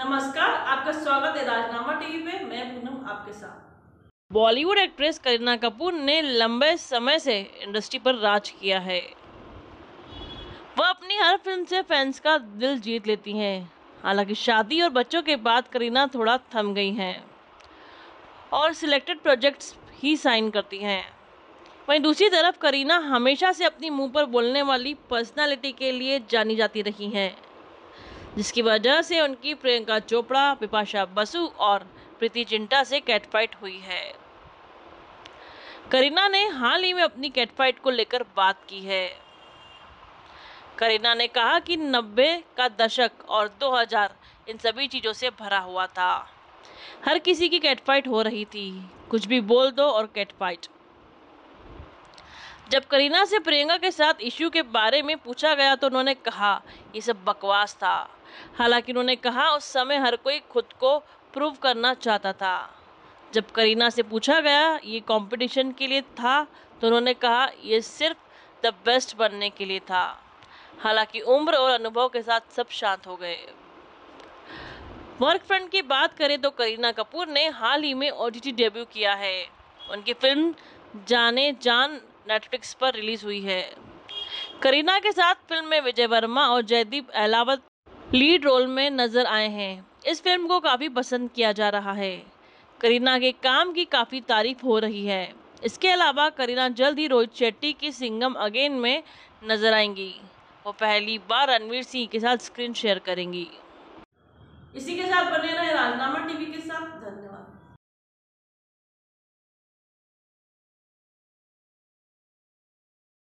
नमस्कार, आपका स्वागत है राजनामा टीवी पे। मैं पूनम आपके साथ। बॉलीवुड एक्ट्रेस करीना कपूर ने लंबे समय से इंडस्ट्री पर राज किया है। वह अपनी हर फिल्म से फैंस का दिल जीत लेती हैं। हालांकि शादी और बच्चों के बाद करीना थोड़ा थम गई हैं और सिलेक्टेड प्रोजेक्ट्स ही साइन करती हैं। वहीं दूसरी तरफ करीना हमेशा से अपनी मुँह पर बोलने वाली पर्सनालिटी के लिए जानी जाती रही हैं, जिसकी वजह से उनकी प्रियंका चोपड़ा, बिपाशा बसु और प्रीति जिंटा से कैटफाइट हुई है। करीना ने हाल ही में अपनी कैटफाइट को लेकर बात की है। करीना ने कहा कि 90 का दशक और 2000 इन सभी चीज़ों से भरा हुआ था। हर किसी की कैटफाइट हो रही थी, कुछ भी बोल दो और कैटफाइट। जब करीना से प्रियंका के साथ इश्यू के बारे में पूछा गया तो उन्होंने कहा ये सब बकवास था। हालांकि उन्होंने कहा उस समय हर कोई खुद को प्रूव करना चाहता था। जब करीना से पूछा गया ये कंपटीशन के लिए था तो उन्होंने कहा ये सिर्फ द बेस्ट बनने के लिए था। हालांकि उम्र और अनुभव के साथ सब शांत हो गए। वर्क फ्रंट की बात करें तो करीना कपूर ने हाल ही में OTT डेब्यू किया है। उनकी फिल्म जाने जान नेटफ्लिक्स पर रिलीज हुई है। करीना के साथ फिल्म में विजय वर्मा और जयदीप अहलावत लीड रोल में नजर आए हैं। इस फिल्म को काफ़ी पसंद किया जा रहा है। करीना के काम की काफ़ी तारीफ हो रही है। इसके अलावा करीना जल्द ही रोहित शेट्टी की सिंगम अगेन में नजर आएंगी। वो पहली बार रणवीर सिंह के साथ स्क्रीन शेयर करेंगी। इसी के साथ बने रहे राजनामा टीवी के साथ। धन्यवाद।